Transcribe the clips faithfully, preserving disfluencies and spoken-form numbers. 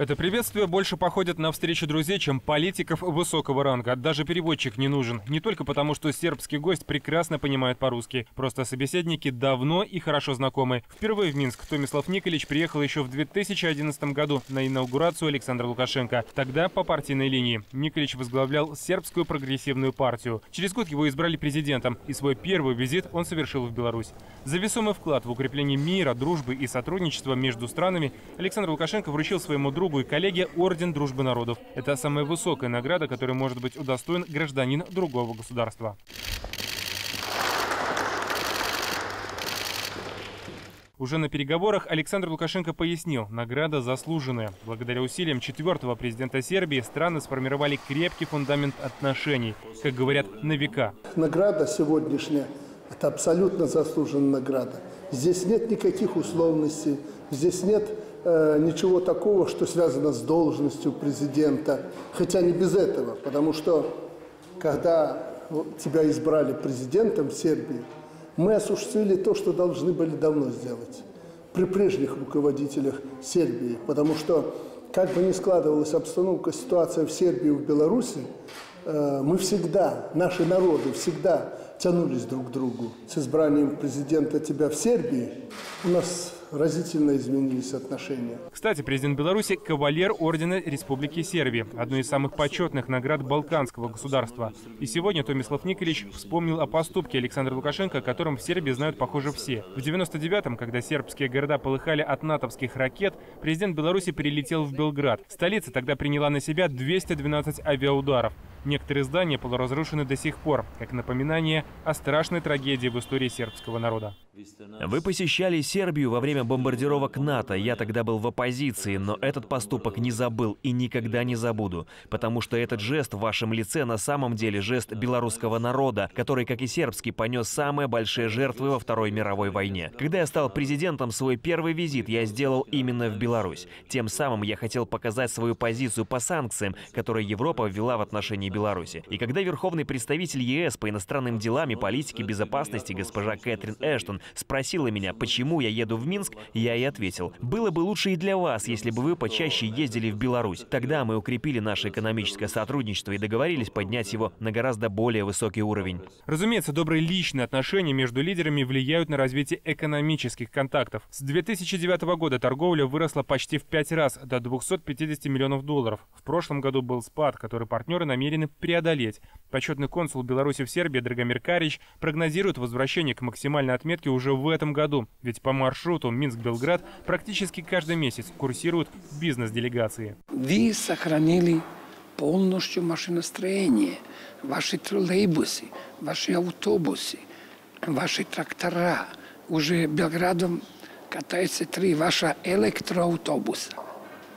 Это приветствие больше походит на встречу друзей, чем политиков высокого ранга. Даже переводчик не нужен. Не только потому, что сербский гость прекрасно понимает по-русски. Просто собеседники давно и хорошо знакомы. Впервые в Минск Томислав Николич приехал еще в две тысячи одиннадцатом году на инаугурацию Александра Лукашенко. Тогда по партийной линии. Николич возглавлял сербскую прогрессивную партию. Через год его избрали президентом. И свой первый визит он совершил в Беларусь. За весомый вклад в укрепление мира, дружбы и сотрудничества между странами Александр Лукашенко вручил своему другу и коллеге Орден Дружбы Народов. Это самая высокая награда, которой может быть удостоен гражданин другого государства. Уже на переговорах Александр Лукашенко пояснил, награда заслуженная. Благодаря усилиям четвертого президента Сербии страны сформировали крепкий фундамент отношений, как говорят, на века. Награда сегодняшняя – это абсолютно заслуженная награда. Здесь нет никаких условностей, здесь нет э, ничего такого, что связано с должностью президента. Хотя не без этого, потому что когда тебя избрали президентом Сербии, мы осуществили то, что должны были давно сделать при прежних руководителях Сербии, потому что, как бы ни складывалась обстановка, ситуация в Сербии, в Беларуси, мы всегда, наши народы всегда тянулись друг к другу. С избранием президента тебя в Сербии у нас разительно изменились отношения. Кстати, президент Беларуси – кавалер ордена Республики Сербии, одной из самых почетных наград балканского государства. И сегодня Томислав Николич вспомнил о поступке Александра Лукашенко, о котором в Сербии знают, похоже, все. В девяносто девятом, когда сербские города полыхали от натовских ракет, президент Беларуси прилетел в Белград. Столица тогда приняла на себя двести двенадцать авиаударов. Некоторые здания полуразрушены до сих пор, как напоминание о страшной трагедии в истории сербского народа. Вы посещали Сербию во время бомбардировок НАТО. Я тогда был в оппозиции, но этот поступок не забыл и никогда не забуду. Потому что этот жест в вашем лице на самом деле жест белорусского народа, который, как и сербский, понес самые большие жертвы во Второй мировой войне. Когда я стал президентом, свой первый визит я сделал именно в Беларусь. Тем самым я хотел показать свою позицию по санкциям, которые Европа ввела в отношении Беларуси. И когда верховный представитель Е С по иностранным делам и политике безопасности госпожа Кэтрин Эштон спросила меня, почему я еду в Минск, я и ответил: было бы лучше и для вас, если бы вы почаще ездили в Беларусь. Тогда мы укрепили наше экономическое сотрудничество и договорились поднять его на гораздо более высокий уровень. Разумеется, добрые личные отношения между лидерами влияют на развитие экономических контактов. С две тысячи девятого года торговля выросла почти в пять раз, до двухсот пятидесяти миллионов долларов. В прошлом году был спад, который партнеры намерены преодолеть. Почетный консул Беларуси в Сербии Драгомир Карич прогнозирует возвращение к максимальной отметке уже в этом году. Ведь по маршруту Минск-Белград практически каждый месяц курсируют бизнес-делегации. Вы сохранили полностью машиностроение, ваши троллейбусы, ваши автобусы, ваши трактора. Уже Белградом катается три ваша электроавтобуса.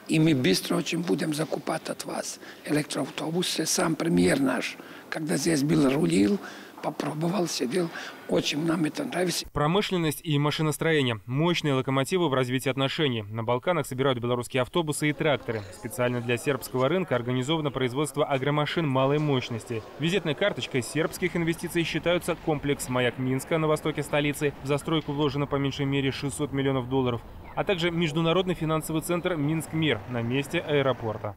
И мы быстро очень будем закупать от вас электроавтобусы. Сам премьер наш, когда здесь был, рулил, попробовал, сидел. Очень нам это нравится. Промышленность и машиностроение – мощные локомотивы в развитии отношений. На Балканах собирают белорусские автобусы и тракторы. Специально для сербского рынка организовано производство агромашин малой мощности. Визитной карточкой сербских инвестиций считаются комплекс «Маяк Минска» на востоке столицы. В застройку вложено по меньшей мере шестьсот миллионов долларов. А также международный финансовый центр «Минск-Мир» на месте аэропорта.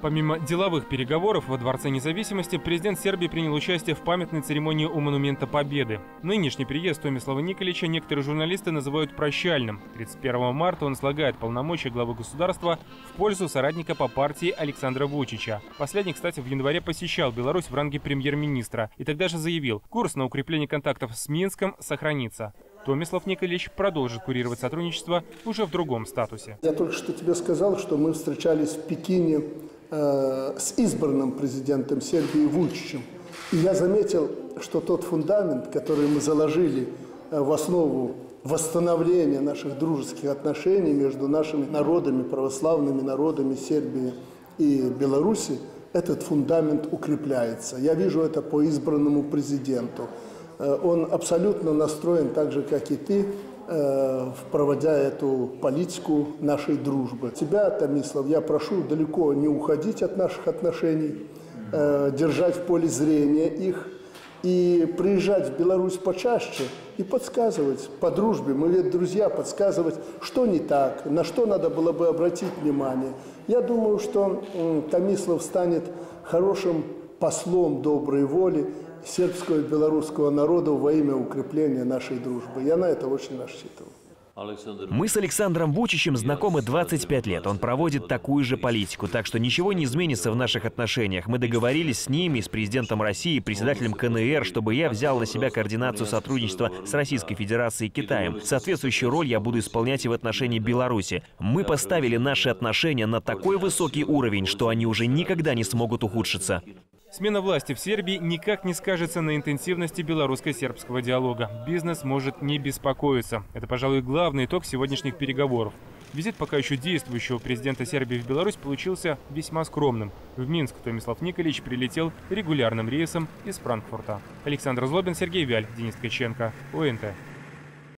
Помимо деловых переговоров во Дворце независимости, президент Сербии принял участие в памятной церемонии у Монумента Победы. Нынешний приезд Томислава Николича некоторые журналисты называют прощальным. тридцать первого марта он слагает полномочия главы государства в пользу соратника по партии Александра Вучича. Последний, кстати, в январе посещал Беларусь в ранге премьер-министра и тогда же заявил, курс на укрепление контактов с Минском сохранится. Томислав Николич продолжит курировать сотрудничество уже в другом статусе. Я только что тебе сказал, что мы встречались в Пекине э, с избранным президентом Сербии Вучичем. И я заметил, что тот фундамент, который мы заложили э, в основу восстановления наших дружеских отношений между нашими народами, православными народами Сербии и Беларуси, этот фундамент укрепляется. Я вижу это по избранному президенту. Он абсолютно настроен так же, как и ты, проводя эту политику нашей дружбы. Тебя, Томислав, я прошу далеко не уходить от наших отношений, держать в поле зрения их. и приезжать в Беларусь почаще и подсказывать по дружбе, мы ведь друзья, подсказывать, что не так, на что надо было бы обратить внимание. Я думаю, что Томислав станет хорошим послом доброй воли сербского и белорусского народа во имя укрепления нашей дружбы. Я на это очень рассчитываю. Мы с Александром Вучичем знакомы двадцать пять лет. Он проводит такую же политику, так что ничего не изменится в наших отношениях. Мы договорились с ними, с президентом России, председателем КНР, чтобы я взял на себя координацию сотрудничества с Российской Федерацией и Китаем. Соответствующую роль я буду исполнять и в отношении Беларуси. Мы поставили наши отношения на такой высокий уровень, что они уже никогда не смогут ухудшиться. Смена власти в Сербии никак не скажется на интенсивности белорусско-сербского диалога. Бизнес может не беспокоиться. Это, пожалуй, главный итог сегодняшних переговоров. Визит пока еще действующего президента Сербии в Беларусь получился весьма скромным. В Минск Томислав Николич прилетел регулярным рейсом из Франкфурта. Александр Злобин, Сергей Вяль, Денис Каченко, О Н Т.